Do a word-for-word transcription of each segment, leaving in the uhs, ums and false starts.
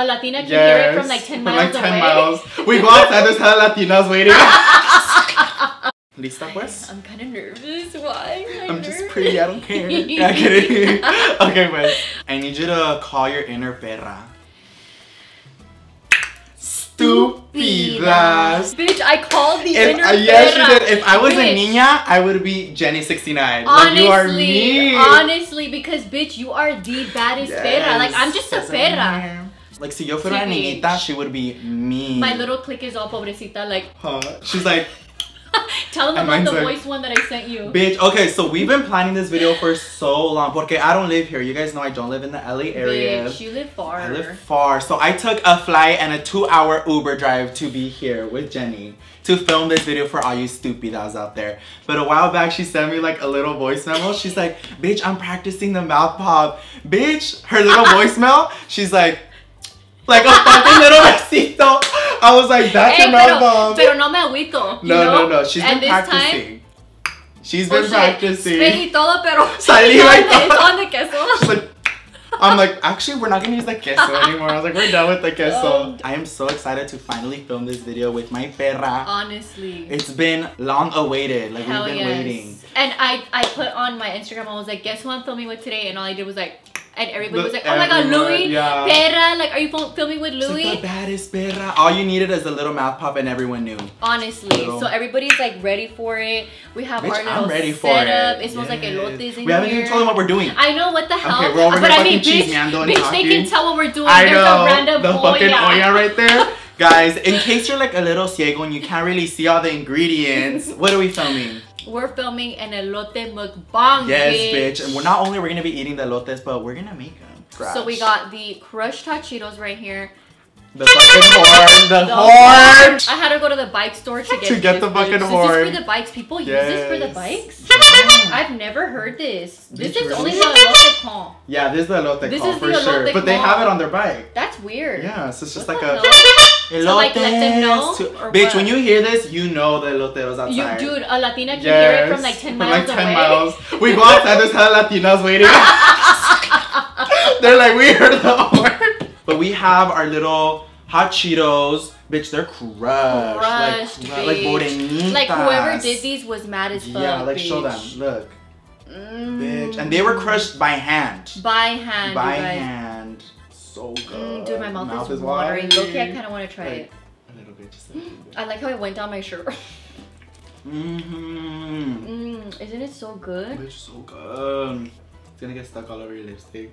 a Latina can yes. hear it from like ten miles like ten away. Miles. We both understand Latinas waiting. Lista pues? I'm kind of nervous. Why? I'm, I'm nervous. Just pretty. I don't care. Yeah, kidding. Okay, pues. I need you to call your inner perra. Stupidas. Bitch, I called the if, inner uh, yes, perra. Yes, you did. If I was bitch. a niña, I would be Jenny sixty-nine. Honestly, like, you are me. Honestly, because bitch, you are the baddest yes, perra. Like, I'm just a perra. Like, si yo fuera niñita, bitch. she would be me. My little clique is all pobrecita, like. Huh? She's like. Tell them about the like, voice one that I sent you. Bitch, okay, so we've been planning this video for so long. Porque I don't live here. You guys know I don't live in the L A area. Bitch, you live far. I live far. So I took a flight and a two hour Uber drive to be here with Jenny to film this video for all you stupidas out there. But a while back, she sent me like a little voice memo. She's like, bitch, I'm practicing the mouth pop. Bitch, her little voicemail, she's like, like a fucking little besito. I was like, that's hey, your mouth pop. Pero no me agüito. No, know? no, no. She's and been practicing. Time, She's been she, practicing. Y todo, pero saliva y todo. It's on the queso. She's like, I'm like, actually, we're not going to use the queso anymore. I was like, we're done with the queso. I am so excited to finally film this video with my perra. Honestly. It's been long awaited. Like, Hell we've been yes. waiting. And I, I put on my Instagram, I was like, guess who I'm filming with today? And all I did was like... And everybody was like, oh my god, Louis, yeah. perra, like, are you filming with Louis? Like, the baddest perra. All you needed is a little mouth pop and everyone knew. Honestly. Little. So everybody's like ready for it. We have Bitch, our little I'm ready setup. For it. It smells yes. like elotes in We haven't here. even told them what we're doing. I know, what the hell? Okay, we're over but here I mean, bitch, bitch they can tell what we're doing. I There's know, a random the fucking olla right there. Guys, in case you're like a little ciego and you can't really see all the ingredients, what are we filming? We're filming an elote mukbang. Yes, bitch. bitch. And we're not only we're gonna be eating the elotes, but we're gonna make them. Crash. So we got the crushed hot Cheetos right here. The fucking horn. The, the horn. horn. I had to go to the bike store to get to get the fucking horn. Is this for the bikes? People yes. use this for the bikes. Yeah. I've never heard this. This bitch, is really? only the elote con. Yeah, this is the elote con for elote sure. Con. But they have it on their bike. That's weird. Yeah, so it's just what like a. Hell? Elotes. So like let them know to, bitch, what? when you hear this, you know the eloteros outside. You, dude, a Latina can yes. hear it from like ten from miles like ten away. Miles. We both understand Latinas waiting. They're like, we heard the horn. But we have our little hot Cheetos. Bitch, they're crushed. Crushed, like, like borenitas. Like whoever did these was mad as fuck. Yeah, like bitch. show them. Look. Mm. Bitch. And they were crushed by hand. By hand. By hand. So good. Mm, dude, my mouth, mouth is, is watering. Okay, I kind of want to try like, it. A little bit, just a little bit. I like how it went down my shirt. mm-hmm. mm, isn't it so good? It's so good. It's gonna get stuck all over your lipstick.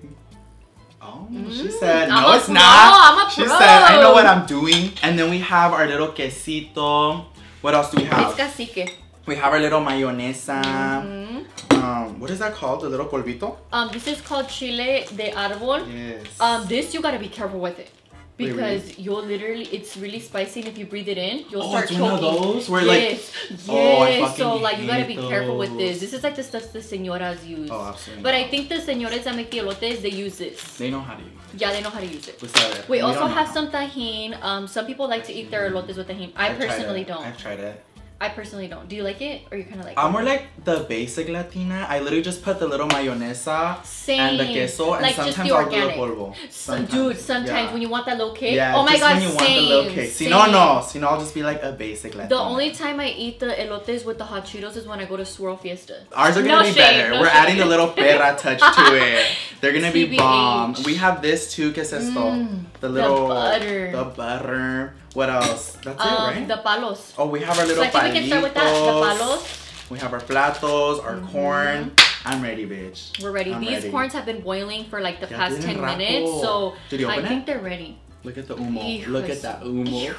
Oh, mm. she said, no, I'm it's not. I'm a pro. She said, I know what I'm doing. And then we have our little quesito. What else do we have? It's cacique. We have our little mayonesa. Mm-hmm. Um, what is that called? The little polvito? Um, this is called chile de árbol. Yes. Um, this you gotta be careful with it because wait, really? you'll literally—it's really spicy. And if you breathe it in, you'll oh, start choking. Oh, it's one of those where yes. like, yes. Oh, I fucking so like you gotta be those. careful with this. This is like the stuff the señoras use. Oh, absolutely. But I think the señores that make the elotes, they use this. They know how to use it. Yeah, they know how to use it. That? We, we also have some tajín. Um, some people like to eat their elotes with tajín. I I've personally don't. I've tried it. I personally don't. Do you like it? Or you kind of like I'm it? I'm more like the basic Latina. I literally just put the little mayonesa Same. and the queso and like sometimes I'll do the polvo. Sometimes. Dude, sometimes yeah. when you want that little cake. Yeah, oh my god, when you Same. want the little cake. Si no, no. Si no, I'll just be like a basic Latina. The only time I eat the elotes with the hot Cheetos is when I go to Swirl Fiesta. Ours are going to no be shame, better. No We're shame. adding a little perra touch to it. They're going to be bomb. We have this too. Que es esto? Mm, the little... The butter. The butter. What else? That's um, it, right? The palos. Oh, we have our little so palitos. I think we can start with that. The palos. We have our platos, our mm-hmm. corn. I'm ready, bitch. We're ready. I'm These ready. corns have been boiling for like the ya past ten rato. minutes, so Did you open I it? think they're ready. Look at the humo. Dios. Look at that humo.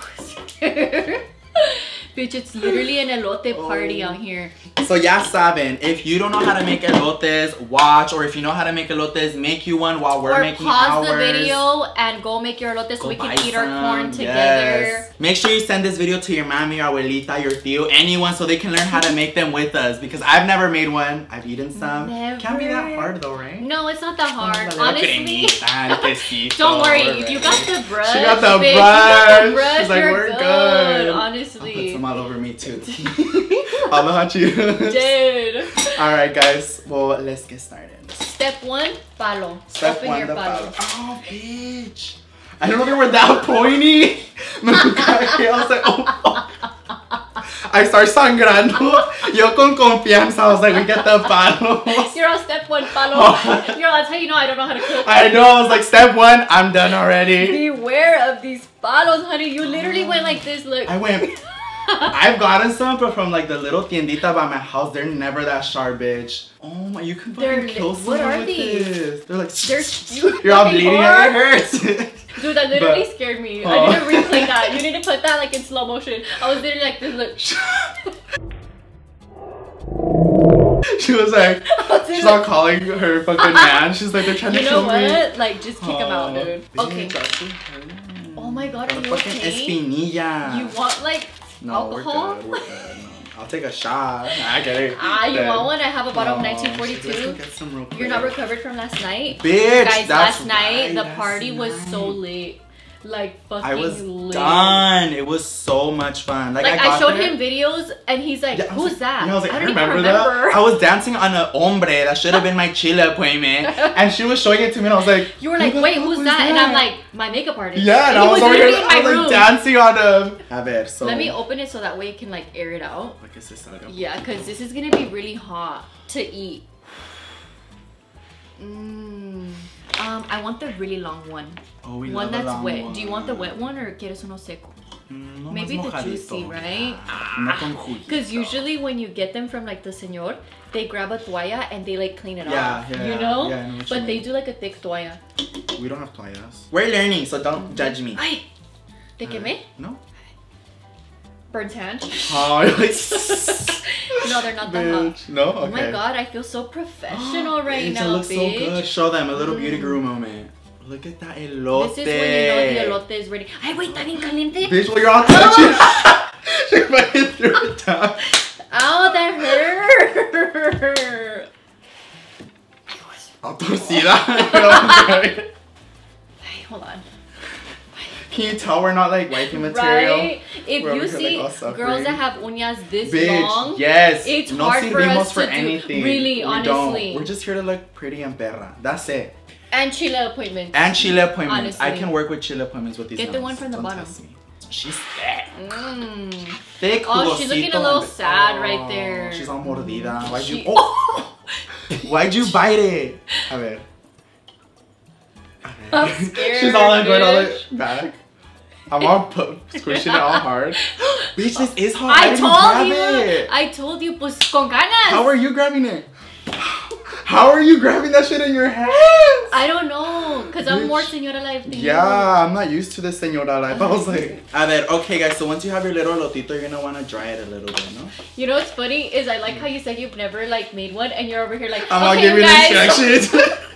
Bitch, it's literally an elote party oh. out here. So ya saben, if you don't know how to make elotes, watch. Or if you know how to make elotes, make you one while we're or making ours. Or pause the video and go make your elotes go so we can eat some. our corn together. Yes. Make sure you send this video to your mami, your abuelita, your tío, anyone so they can learn how to make them with us. Because I've never made one. I've eaten some. Never. Can't be that hard though, right? No, it's not that hard. Oh, honestly. Don't worry. Already. If you got the brush, she got the bitch, brush. You got the brush. She's like, you're we're good. good. Honestly. All over me too. All about you. Dude. All right, guys. Well, let's get started. Step one, palo. Step Open one, your the palo. palo. Oh, bitch. I don't know they were that pointy. I was like, oh fuck. I started sangrando. Yo con confianza. I was like, we get the palos. You're on step one, palo. Oh. You're like, that's how you know I don't know how to cook. I know. I was like, step one, I'm done already. Beware of these palos, honey. You literally went like this. Look. I went. I've gotten some, but from like the little tiendita by my house, they're never that sharp, bitch. Oh my, you can fucking kill someone with these? This. They're like, they're you're all bleeding and it hurts. Dude, that literally but, scared me. Oh. I need to replay that. You need to put that like in slow motion. I was literally like this, look. She was like, oh, she's not calling her fucking man. She's like, they're trying you to kill me. You know what? Like, just kick oh, him out, dude. Okay. Oh my god, are you fucking okay? Espinilla. You want like... No, alcohol? We're good, we're good. No. I'll take a shot. Nah, I get it. Ah, you want one? I have a bottle no, of nineteen forty-two. Get some real quick. You're not recovered from last night? Bitch, guys, that's last night, right, the party was night. So lit. Like, fucking I was lit. Done. It was so much fun. Like, like I, I showed there. him videos, and he's like, yeah, who's like, that? Yeah, I was like, I, I don't remember, even remember that. I was dancing on a hombre. That should have been my chile appointment. And she was showing it to me, and I was like, you were like, wait, who's that? that? And I'm like, my makeup artist. Yeah, and, and I was, was over here, I was like, dancing on a... A ver, so... Let me open it so that way you can, like, air it out. Yeah, because this is going to be really hot to eat. Mmm... Um, I want the really long one. Oh, we one that's wet. One. Do you want the wet one or quieres uno seco? No, maybe the mojadito. Juicy, right? Because yeah. usually when you get them from like the señor, they grab a toalla and they like clean it yeah, off. Yeah, you know? Yeah, I know what you but mean. They do like a thick toalla. We don't have toallas. We're learning, so don't judge me. Ay, te quemé? No. Burnt hand. Oh, no, they're not that hot. No? Okay. Oh my god, I feel so professional right bitch, now, it looks bitch. so good. Show them a little mm. beauty guru moment. Look at that elote. This is when you know the elote is ready. Ay, wait, está bien caliente. Bitch, well, you're all touching. She fucking threw it down. Ow, that hurt. All torcida. Hey, hold on. Can you tell we're not like wiping material? Right? If we're you see like girls that have uñas this bitch, long, yes. it's no hard for us for to anything. Do. Really, we honestly. Don't. We're just here to look pretty and perra. That's it. And chile appointments. And chile appointments. Honestly. I can work with chile appointments with these Get numbers. the one from the don't bottom. She's thick. Mm. Thick. Oh, she's looking a little sad oh, right there. She's all mordida. Why'd she... you... Oh! Why'd you bite it? A ver. I'm scared. She's all enjoying all the back. I'm all squishing it all hard. Bitch, this is hard. I, I told you. It. I told you, pues con ganas. How are you grabbing it? How are you grabbing that shit in your hands? I don't know, because I'm more señora life than yeah, you. I'm not used to the señora life. I was like, a ver, okay guys, so once you have your little elotito, you're going to want to dry it a little bit, no? You know what's funny is I like how you said you've never like made one and you're over here like, I'm okay, you guys. Instructions.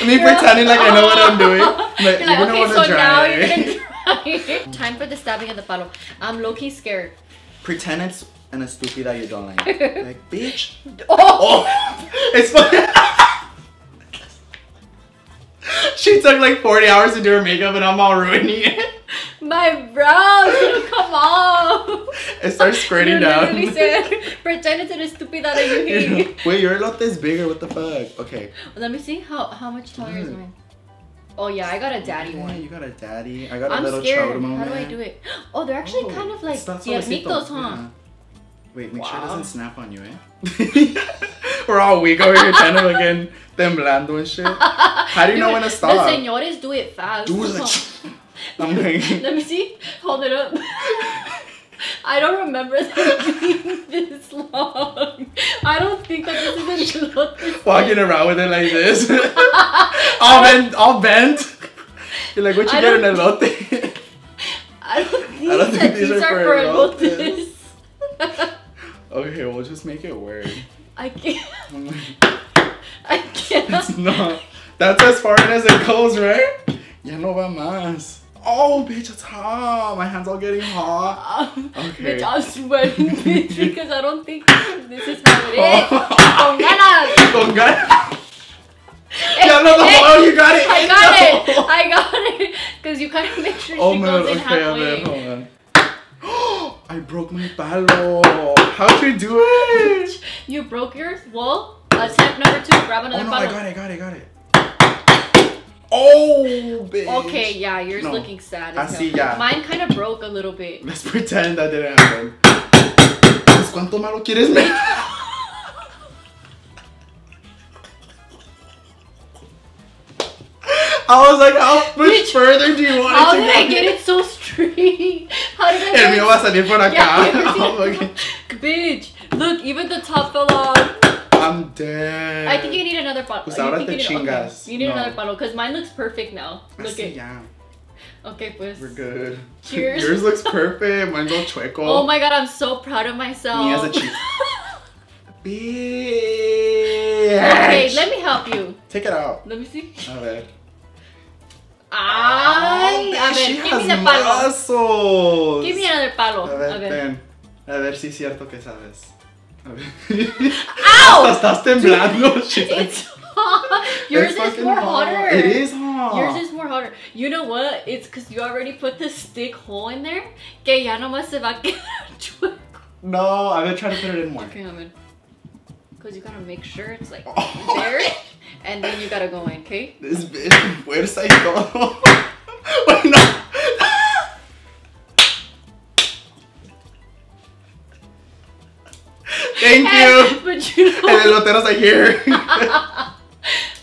Me you're pretending like, like oh. I know what I'm doing. But you're like, gonna okay, want to so dry. Now you're gonna time for the stabbing of the palo. I'm low-key scared. Pretend it's an estúpida you don't like. Like, bitch. Oh! Oh. It's fucking... She took like forty hours to do her makeup and I'm all ruining it. My brows, come on. It starts squirting you down. You literally said, pretend it's an estúpida that you hate. Wait, your lot is bigger, what the fuck? Okay. Well, let me see how, how much taller mm. is mine. Oh yeah, I got a daddy yeah, one. You got a daddy. I got I'm a little scared. How do I do it? Oh, they're actually oh, kind of like tiernitos, huh? Yeah. Wait, make wow. sure it doesn't snap on you, eh? We're all weak over here trying to again temblando and shit. How do you Dude, know when to stop? The señores do it fast. Dude, like, I'm like... Let me see. Hold it up. I don't remember them being this long. I don't think that this is a elote. Walking around with it like this. all, bent, all bent. You're like, what you I get an elote? I don't think, I don't think these, these are, are for elotes. elotes. Okay, we'll just make it work. I can't. I can't. It's not. That's as far as it goes, right? Ya no va más. Oh, bitch, it's hot. My hands all getting hot. Um, okay. Bitch, I'm sweating, bitch, because I don't think this is how it is. Con ganas. Con ganas. Yeah, no, oh, you got it. I it, got no. it. I got it. Because you kind of make sure oh, she man, goes in okay, halfway. Oh, man. Oh, I broke my palo. How'd you do it? You broke yours? Well, attempt number two. Grab another oh, no, palo. I got it, I got it, I got it. Oh, bitch. Okay, yeah, yours no. looking sad as I hell. see, yeah. Mine kind of broke a little bit. Let's pretend that didn't happen. Pues cuánto malo quieres make? I was like, how much bitch, further do you want how it to go? How did I get it so straight? How did I get it? El mío va a salir por acá. Yeah, oh, okay. Bitch, look, even the top fell off. I'm dead. I think you need another bottle. Pues ahora te chingas. You need another bottle because mine looks perfect now. Look at yeah. Okay, pues. We're good. Cheers. Yours looks perfect. Mine's all chueco. Oh my god, I'm so proud of myself. Me as a cheek. Bitch. Okay, let me help you. Take it out. Let me see. A ver. Ay, oh, a ver, give me the muscles. palo. Give me another palo. A ver, a ver. Ven. A ver si es cierto que sabes. Ow! Estás temblando. Dude, it's hot. Yours it's is more hot. hotter. It is hot. Yours is more hotter. You know what? It's because you already put this thick hole in there. Que ya no más se va a quedar. No, I'm gonna try to put it in more. Okay, I'm in. Because you gotta make sure it's like oh. there, and then you gotta go in. Okay. This bitch fuerza y todo. Wait, no. Thank and, you. But you know, and the loteros are here.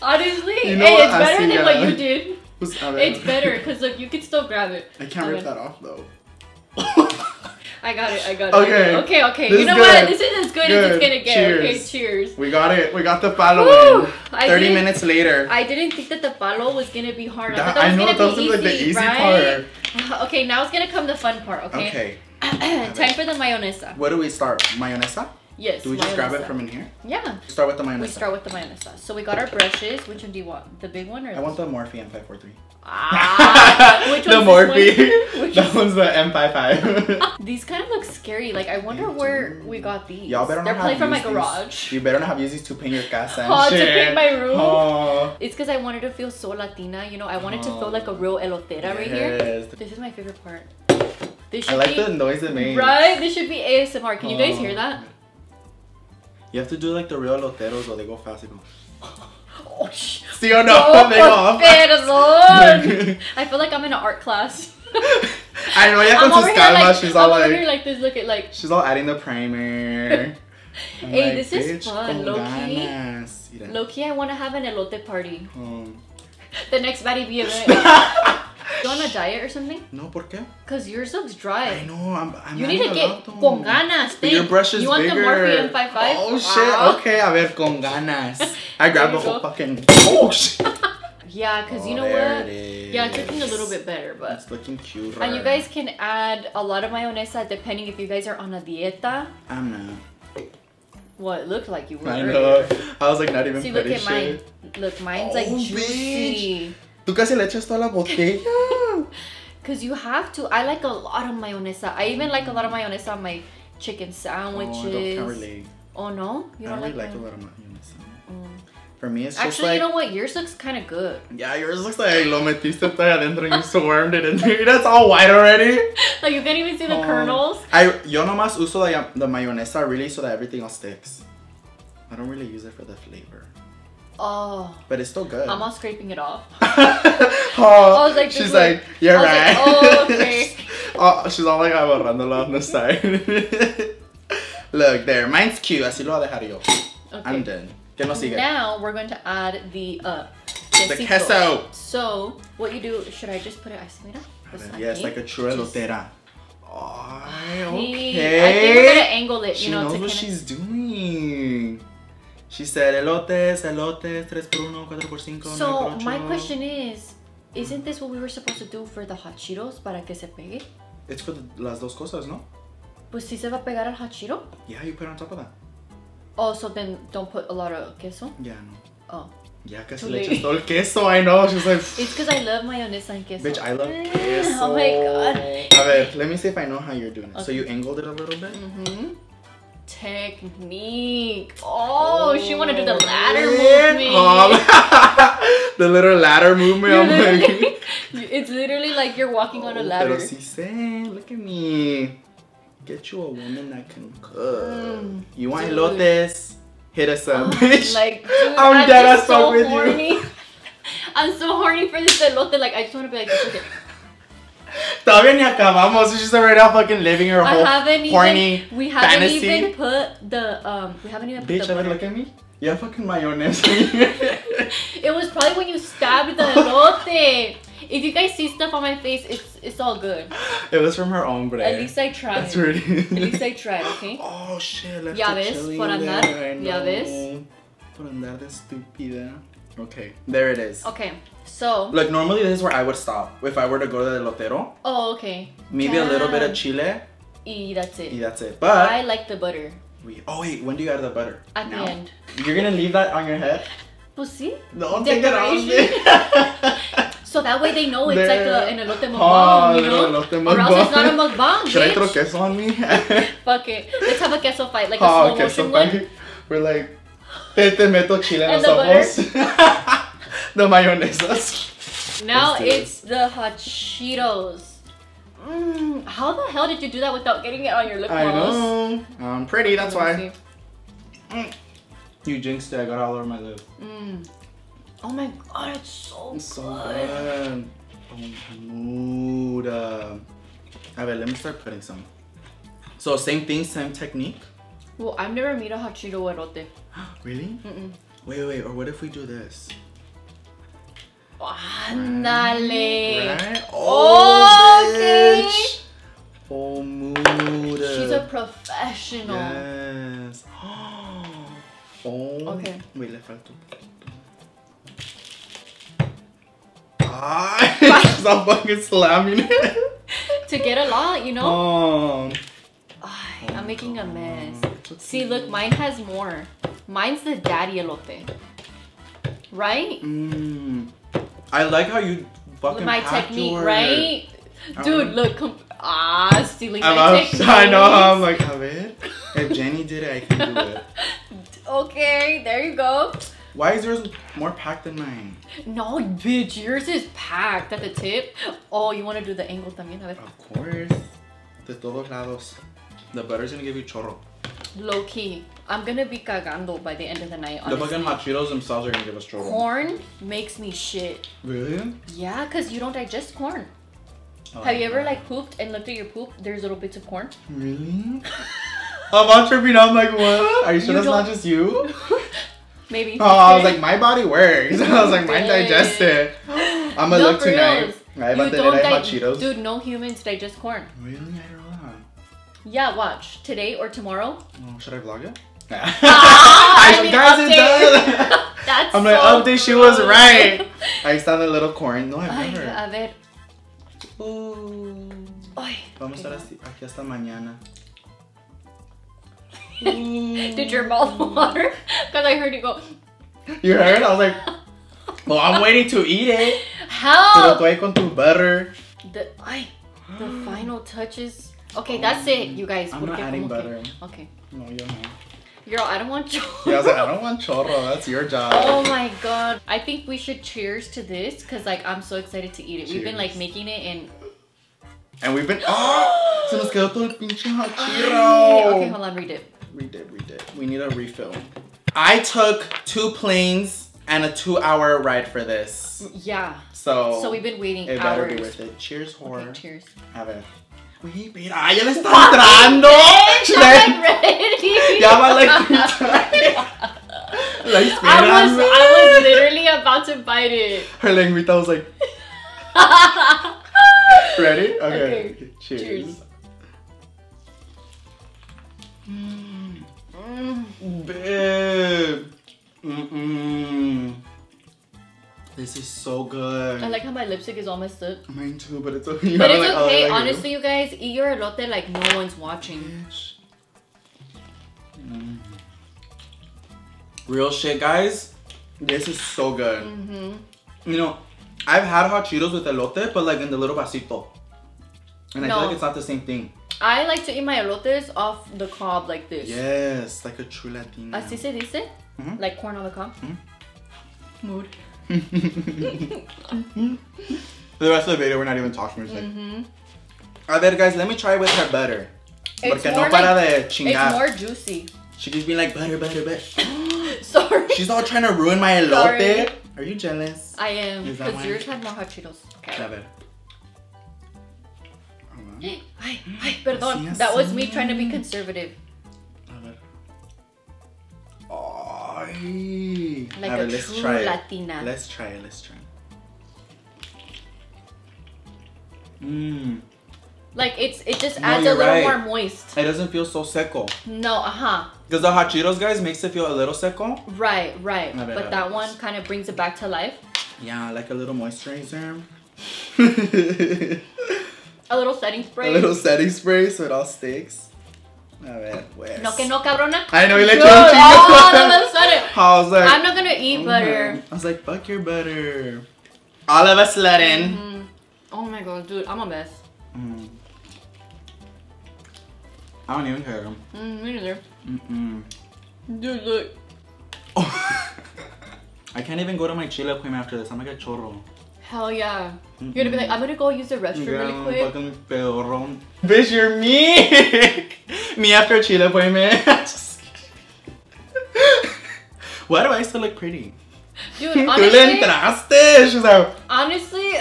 Honestly, you know hey, it's better than yeah. what you did. Pues, it's better because look, you can still grab it. I can't rip that off though. I got it. I got it. Okay. Okay. Okay. This you know what? This is as good, good. as it's gonna get. Cheers. Okay. Cheers. We got it. We got the palo. Thirty minutes later. I didn't think that the palo was gonna be hard. That, I, I know that was easy, like the easy right? part. Okay. Now it's gonna come the fun part. Okay. Okay. Time for the mayonesa. Where do we start? Mayonesa. Yes. Do we mayonesa. just grab it from in here? Yeah. Start with the mayonesa. We start with the mayonesa. So we got our brushes. Which one do you want? The big one or? I want the Morphe M five forty-three. Ah. Which the Morphe. One? Which that one's the M fifty-five. These kind of look scary. Like I wonder where we got these. Y'all better not They're played from my garage. These. You better not have used these to paint your casa and oh, shit. To paint my room. Oh. It's because I wanted to feel so Latina. You know, I wanted oh. to feel like a real elotera yes. right here. This is my favorite part. This should I like be, the noise it makes. Right? This should be A S M R. Can oh. you guys hear that? You have to do like the real loteros or they go fast. Oh shit. See or no? no they go perdón. I feel like I'm in an art class. I know you have to scalma. Like, she's all I'm like, like this. Look at like. She's all adding the primer. Hey, like, this is fun. Low key. Low key, I want to have an elote party. Oh. The next baddie be event. You on a diet or something? No, ¿por qué? Because yours looks dry. I know, I'm, I'm You need to get rato. con ganas, babe. Your brush is You want bigger. the Morphe M fifty-five? Oh, shit. Wow. Okay, a ver, con ganas. I grabbed the whole fucking... Oh, shit. Yeah, because oh, you know what? It yeah, it's looking a little bit better, but... It's looking cuter. And you guys can add a lot of mayonesa depending if you guys are on a dieta. I'm not. Well, it looked like you were. I know. I was like not even See, pretty look at mine. Shit. Look, mine's oh, like juicy. Bitch. Tú casi le echas toda la botella. Cause you have to. I like a lot of mayonesa. I even like a lot of mayonesa on my chicken sandwiches. Oh, I don't, can't relate. Oh no, you don't I really like, like a lot of mayonesa. Mm. For me, it's actually just like, you know what? Yours looks kind of good. Yeah, yours looks like lo metiste allá adentro and you swarmed it in there. That's all white already. Like you can't even see the um, kernels. I yo nomás uso the, the mayonesa really so that everything else sticks. I don't really use it for the flavor. Oh, but it's still good. I'm all scraping it off. Oh, I was like, she's like, like you're right. Like, oh, okay. Oh, she's all like, I'm aborrándola on the side. Look there, mine's cute. Así lo voy a dejar yo. Okay. I'm done. Que no sigue. Now we're going to add the uh, the queso. So what you do? Should I just put it así? Yes, like a true elotera. Oh, okay. I think we're gonna angle it. You she know, knows to what kinda... she's doing. She said elotes, elotes, tres por uno, cuatro por cinco, So, nine por ocho. My question is, isn't this what we were supposed to do for the hot Cheetos para que se pegue? It's for the, las dos cosas, no? Pues si se va a pegar al hot Cheeto? Yeah, you put it on top of that. Oh, so then don't put a lot of queso? Yeah, no. Oh. Yeah, casi le echas todo el queso, I know. She's like... It's because I love mayonesa and queso. Bitch, I love queso. Oh my god. A ver, let me see if I know how you're doing it. Okay. So you angled it a little bit? Mm-hmm. Technique. Oh, oh, she wanna do the ladder it? movement. Oh, the little ladder movement. I'm like, it's literally like you're walking oh, on a ladder. Pero si se, look at me. Get you a woman that can cook. Mm, you want dude. elotes? Hit us up, bitch. Like, dude, I'm dead as fuck so with horny. you. I'm so horny for this elote. Like, I just want to be like this. Okay. Todavía ni acabamos. She's already out fucking living her whole horny even, we haven't fantasy. Even put the um. We haven't even. Put bitch, the I mean, look at me. You have fucking mayonnaise. It was probably when you stabbed the elote. If you guys see stuff on my face, it's it's all good. It was from her own, but at least I tried. That's really. At least I tried. Okay. Oh shit! Left ya ves, por andar. There, ya ves. Por andar de estúpida. Okay, there it is. Okay, so like normally this is where I would stop if I were to go to the elotero. Oh, okay. Maybe damn. A little bit of chile. Y that's it. Y that's it. But I like the butter. We. Oh wait, when do you add the butter? At now. The end. You're gonna leave that on your head? Pues sí. Don't take that off me. So that way they know it's the, like a, an elote mukbang, oh, you know? Elote mukbang. Or else it's not a mukbang. Should bitch. I throw queso on me? Fuck it. Let's have a queso fight, like oh, a slow motion one. We're like. Te, te meto chile en los ojos. The mayonnaise. Now it's the hot Cheetos. Mm, how the hell did you do that without getting it on your lip gloss? I know. I'm pretty, that's why. Mm. You jinxed it. I got it all over my lip. Mm. Oh my god, it's so it's good. So good. Oh, dude. Uh, all right, let me start putting some. So same thing, same technique. Well, I've never made a hot Cheeto elote. Really? Mm-mm. Wait, wait, or what if we do this? Andale! Right? Right? Oh, okay. Bitch! Oh, mood. She's a professional. Yes. Oh. Okay. Wait, le faltó. Ah! She's not fucking slamming it. To get a lot, you know? Oh. Ay, I'm making a mess. See, look, mine has more. Mine's the daddy elote, right? Mm. I like how you fucking my technique, your... right? Dude, um, look, comp ah, stealing I'm my technique. I know. I'm like, have it. If Jenny did it, I can do it. Okay, there you go. Why is yours more packed than mine? No, bitch, yours is packed at the tip. Oh, you want to do the angle también? A ver. Of course. De todos lados. The butter's gonna give you chorro. Low key, I'm gonna be cagando by the end of the night. Honestly. The fucking hot Cheetos themselves are gonna give us trouble. Corn makes me shit. Really? Yeah, cause you don't digest corn. Oh, have you ever God. Like pooped and looked at your poop? There's little bits of corn. Really? I'm not tripping. I'm like, what? Are you sure that's not just you? Maybe. Oh, I was like, my body works. I was like, mine digests it. I'm gonna no, look tonight. I don't hot Cheetos. Dude, no humans digest corn. Really? I don't yeah, watch today or tomorrow. Oh, should I vlog it? Nah. Ah, I, I mean, guys, update. It does. That's I'm so like, update. Cool. She was right. I saw the little corn. No, I've ay, never. A ver. Ooh. Ay, vamos a ver aquí hasta mañana. Did your mouth water? Because I heard you go. You heard? I was like, well, I'm waiting to eat it. How? Pero estoy con tu butter. The ay, the final touches. Okay, oh, that's it, you guys. I'm not adding butter. Okay. No, you're not. Girl, I don't want chorro. Yeah, I was like, I don't want chorro. That's your job. Oh my god. I think we should cheers to this because, like, I'm so excited to eat it. Cheers. We've been, like, making it and... And we've been... Oh! Se nos quedó todo el pinche hot Cheeto. Okay, hold on. Redip. Redip, redip. We need a refill. I took two planes and a two-hour ride for this. Yeah. So... So we've been waiting it hours. It better be worth it. Cheers, whore. Okay, cheers. Have it. Wey, mira, ya le está entrando. She's like ready. Ya va like three times. Like, I was, I was literally about to bite it. Her lengüita was like. Ready? Okay. Okay. Cheers. Cheers. Mm. Mm, babe. Mm mm. This is so good. I like how my lipstick is all messed up. Mine too, but it's okay. But it's like, okay. Oh, honestly, you. you guys, eat your elote like no one's watching. Mm. Real shit, guys. This is so good. Mm-hmm. You know, I've had hot Cheetos with elote, but like in the little vasito. And I no. feel like it's not the same thing. I like to eat my elotes off the cob like this. Yes, like a true Latina. Así se dice? Mm-hmm. Like corn on the cob? Mm-hmm. Mood. For the rest of the video, we're not even talking. We're like, mm-hmm. I bet, guys. Let me try it with her butter. It's Porque more no para like, de chingar. It's more juicy. She keeps being like butter, butter, butter. Sorry. She's all trying to ruin my elote. Sorry. Are you jealous? I am, because yours had more hot Cheetos. Okay. A ver. Ay, ay, perdón. That was me trying to be conservative. A ver. Ay. Like a, a let's true try Latina. It. Let's try it, let's try it. Mmm. Like it's it just adds no, a little right. more moist. It doesn't feel so seco. No, uh-huh. Because the hot Cheetos, guys, makes it feel a little seco. Right, right. Ver, but that one kind of brings it back to life. Yeah, like a little moisturizer. A little setting spray. A little setting spray so it all sticks. A ver, pues. No que no, cabrona. I know you like that. Oh, all of a sudden. I was like, I'm not gonna eat mm-hmm. butter. I was like, fuck your butter. All of a sudden. Mm-hmm. Oh my god, dude, I'm a mess. Mm. I don't even care. Mm, me neither. Mm-mm. Dude, look. Oh. I can't even go to my chile appointment after this. I'm like a chorro. Hell yeah. Mm-mm. You're gonna be like, I'm gonna go use the restroom yeah, really quick. Fucking perro. Bitch, you're me. Me after a chile appointment. Just kidding. Why do I still look pretty? Dude, honestly. Tú le entraste. She's like, honestly.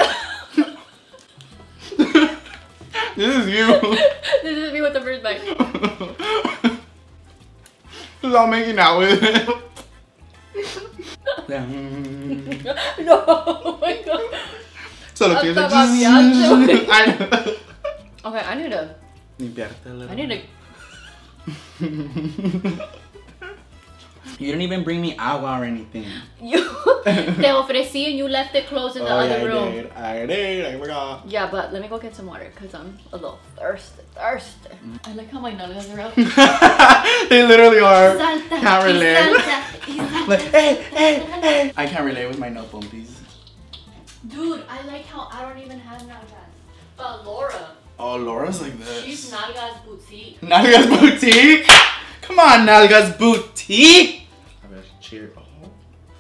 This is you. This is me with the first bite. This is all making out with it. No, oh my god. So look, you're like, I know. Okay, I need to. Limpiarte a little. I need to. You didn't even bring me agua or anything. You te ofrecí and you left it closed in the oh, other yeah, room. I did. I did. I forgot. Yeah, but let me go get some water because I'm a little thirsty. Thirsty. Mm. I like how my nalgas are out. They literally are. Salta, can't relate. Salta, salta, like, hey, hey, hey. I can't relate with my nut bumpies. Dude, I like how I don't even have nalgas. But Laura. Oh, Laura's like this. She's Nalgas Boutique. Nalgas Boutique? Come on, Nalgas Boutique. Cheer. Oh.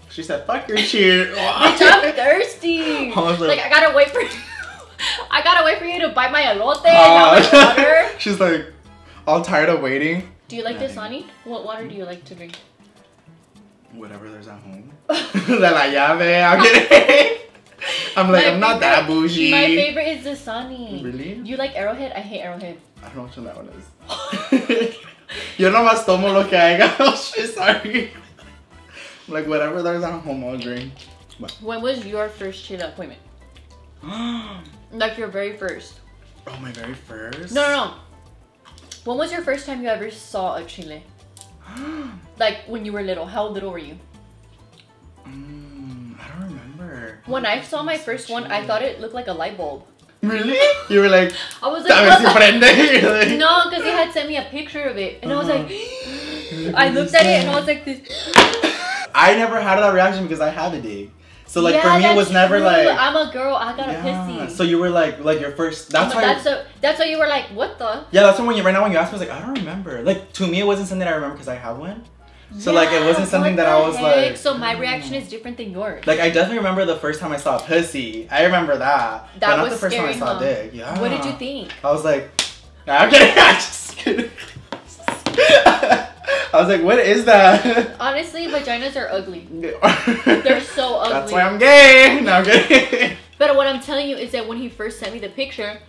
She said, fuck your cheer. Bitch, I'm thirsty. I like, like, I gotta wait for you. I gotta wait for you to bite my elote, uh, not my water. She's like, all tired of waiting. Do you like yeah. Dasani? What water do you like to drink? Whatever there's at home. La la llave, I'm kidding. I'm like, my I'm favorite, not that bougie. My favorite is Dasani. Really? You like Arrowhead? I hate Arrowhead. I don't know what that one is. Yo nomás tomo lo que haga. Oh shit, sorry. Like whatever there's at home, I'll drink. What? When was your first chile appointment? Like your very first. Oh, my very first? No, no, no. When was your first time you ever saw a chile? Like when you were little. How little were you? Mm, I don't remember. When I saw my first one, I thought it looked like a light bulb. Really? You were like, I was like, like no, because he had sent me a picture of it. And uh-huh. I was like, I looked at it and I was like this. I never had that reaction because I have a dig. So like yeah, for me it was never true. Like I'm a girl, I got yeah. a pissy. So you were like like your first that's why that's so that's why you were like what the yeah that's when you right now when you asked me I was like I don't remember. Like to me it wasn't something that I remember because I have one. So yeah, like it wasn't something that I was heck? Like so my reaction is different than yours. Like I definitely remember the first time I saw a pussy. I remember that. That but not was the first scary, time I saw huh? a dig. Yeah. What did you think? I was like I'm kidding, I'm just kidding. I was like, what is that? Honestly, vaginas are ugly. They're so ugly. That's why I'm gay. No, I'm gay. But what I'm telling you is that when he first sent me the picture,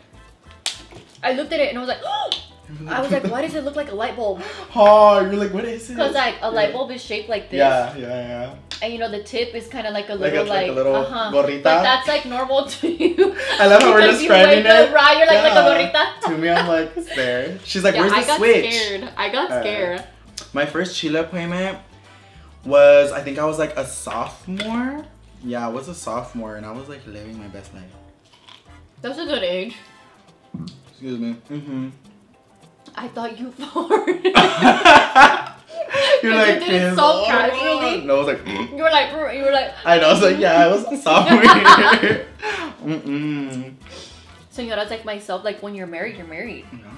I looked at it and I was like, oh! I was like, why does it look like a light bulb? Oh, you're like, what is it? Because like a light bulb is shaped like this. Yeah, yeah, yeah. And you know, the tip is kind of like a little like, a, like, like a little uh-huh. gorrita. But that's like normal to you. I love how we're describing it. Right, you're like, yeah. like a gorrita. To me, I'm like, it's there. She's like, yeah, where's I the got switch? Scared. I got uh, scared. My first chile appointment was, I think I was like a sophomore. Yeah, I was a sophomore and I was like living my best life. That's a good age. Excuse me. Mm-hmm. I thought you farted. You're like, you did it so casually. No, I was like, mm. You were like, you were like. I know, I was like, yeah, I was a sophomore. Mm-mm. Señoras like myself, like when you're married, you're married. Mm-hmm.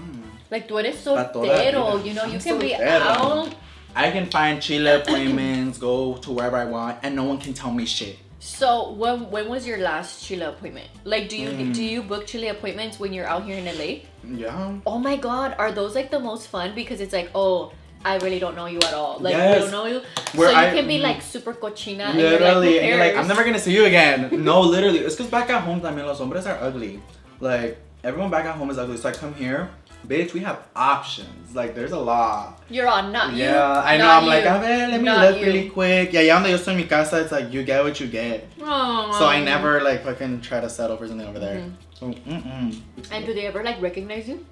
Like, tú eres soltero, you know, I'm you can soltero. Be out. I can find chile appointments, go to wherever I want, and no one can tell me shit. So, when, when was your last chile appointment? Like, do you mm. do you book chile appointments when you're out here in L A? Yeah. Oh my god, are those like the most fun? Because it's like, oh, I really don't know you at all. Like, yes. I don't know you. Where so you I, can be like super cochina. Literally. And you're like, and you're like, I'm never going to see you again. No, literally. It's because back at home, I mean, los hombres are ugly. Like, everyone back at home is ugly. So I come here, bitch, we have options. Like, there's a lot. You're on, not yeah, you. Yeah, I know. I'm you. Like, a ver, let me not look you. Really quick. Yeah, yeah, donde yo estoy en mi casa, it's like, you get what you get. Aww. So I never, like, fucking try to settle for something over there. Mm-hmm. So, mm-mm. And do they ever, like, recognize you?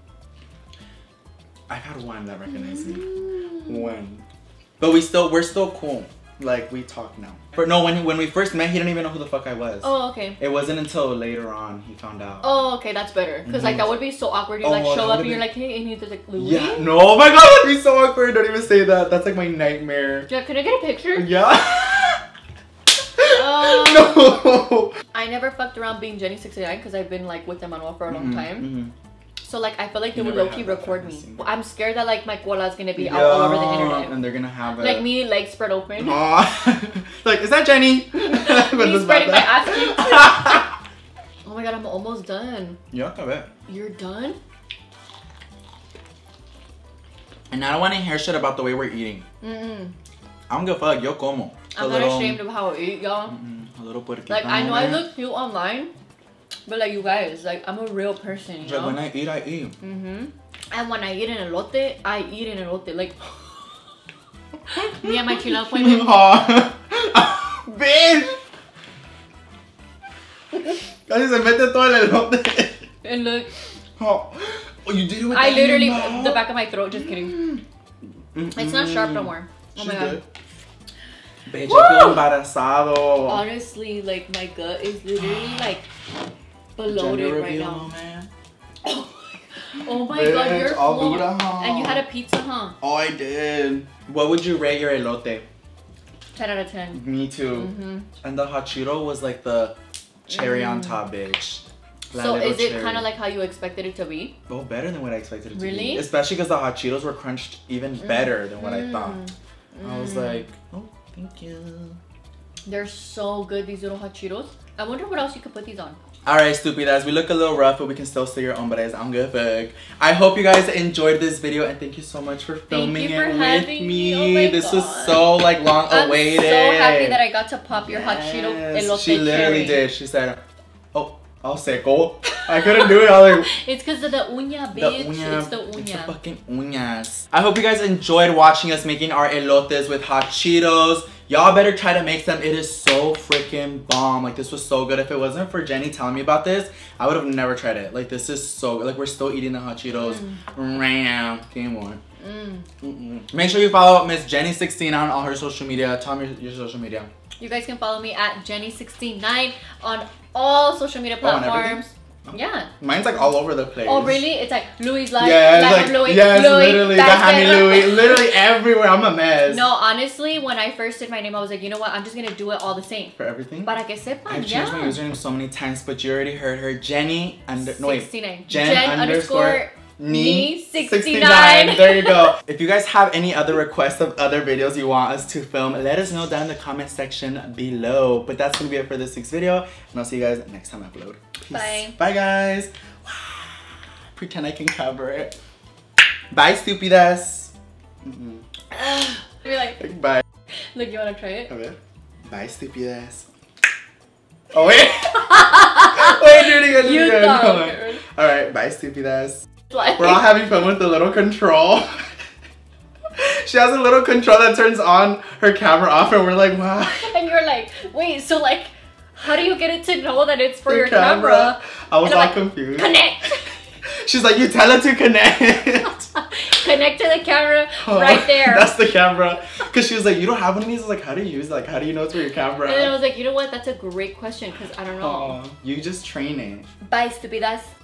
I've had one that recognized me. Mm. One. But we still, we're still cool. Like, we talk now. But no, when when we first met, he didn't even know who the fuck I was. Oh, okay. It wasn't until later on he found out. Oh, okay, that's better. Cause mm-hmm. like that would be so awkward. You oh, like show up and be... you're like, hey, and he's like, Louis? Yeah. No, oh my god, that'd be so awkward. Don't even say that. That's like my nightmare. Yeah, could I get a picture? Yeah. um, no. I never fucked around being Jenny sixty-nine because I've been like with Emmanuel for a long mm-hmm. time. Mm-hmm. So like I feel like they would low key record me. I'm scared that like my cola is gonna be yeah. out all over the internet. And they're gonna have it. Like me, legs spread open. Like, is that Jenny? Me spreading my ass cheeks. Oh my god, I'm almost done. Yeah, I bet. You're done? And I don't want to hear shit about the way we're eating. Mm-mm. I'm gonna fuck, yo como. I'm not ashamed of how I eat, y'all. Mm-mm. A little porquita. Like I know I look cute online. But like you guys, like I'm a real person, you like know? When I eat, I eat. Mm-hmm. And when I eat an elote, I eat an elote. Like me and my chila appointment. Bitch! Casi se mete todo el elote. And look. Oh, you did it with I that literally, the back of my throat, just kidding. Mm-mm. It's not sharp no more. Oh she my god. Did. Bitch, woo! I feel embarazado. Honestly, like my gut is literally like... bloated right now, man. Oh my, oh my bitch, god, you're all full. Buddha, huh? And you had a pizza, huh? Oh, I did. What would you rate your elote? ten out of ten. Me too. Mm-hmm. And the hot Cheeto was like the cherry mm. on top, bitch. That so is it kind of like how you expected it to be? Oh, better than what I expected it to really? be. Really? Especially because the hot Cheetos were crunched even mm. better than what mm. I thought. Mm. I was like, oh, thank you. They're so good, these little hot Cheetos. I wonder what else you could put these on. Alright, stupidas, we look a little rough, but we can still stay your hombres. I'm good, fuck. I hope you guys enjoyed this video, and thank you so much for filming for it with me. me. Oh this God. was so like long awaited. I'm so happy that I got to pop your yes. hot Cheeto elote. She literally cherry. did. She said, "Oh, all seco." I couldn't do it. I was like, it's because of the uña, bitch. The uña. It's the uña. It's the fucking uñas. I hope you guys enjoyed watching us making our elotes with hot Cheetos. Y'all better try to make them. It is so freaking bomb. Like, this was so good. If it wasn't for Jenny telling me about this, I would have never tried it. Like, this is so good. Like, we're still eating the hot Cheetos mm. right now. Game on. Mm. Mm -mm. Make sure you follow Miss Jenny sixty-nine on all her social media. Tell me your social media. You guys can follow me at Jenny sixty-nine on all social media platforms. Oh, yeah. Mine's like all over the place. Oh really? It's like Louis life, yeah, like, Louis, yes, Louis, literally, Bahami Louis, literally everywhere. I'm a mess. No, honestly, when I first did my name, I was like, you know what? I'm just gonna do it all the same. For everything? Para que sepan, I've yeah. changed my username so many times, but you already heard her. Jenny under no wait, Jen, Jen underscore Knee sixty-nine. There you go. If you guys have any other requests of other videos you want us to film, let us know down in the comment section below. But that's gonna be it for this week's video, and I'll see you guys next time I upload. Peace. Bye. Bye guys. Pretend I can cover it. Bye stupidas. Mm-mm. Be like, bye. Look, you wanna try it? Okay. Bye stupidas. Oh wait. Wait, do it again. Do it again. Come on. All right. Bye stupidas. Like. We're all having fun with the little control. She has a little control that turns on her camera off, and we're like, wow. And you're like, wait, so like, how do you get it to know that it's for the your camera? camera? I was all like, confused. Connect. She's like, you tell it to connect. Connect to the camera oh, right there. That's the camera. Because she was like, you don't have one of these? I was like, how do you use it? Like, how do you know it's for your camera? And I was like, you know what? That's a great question because I don't know. Oh, you just train it. Bye, stupidas.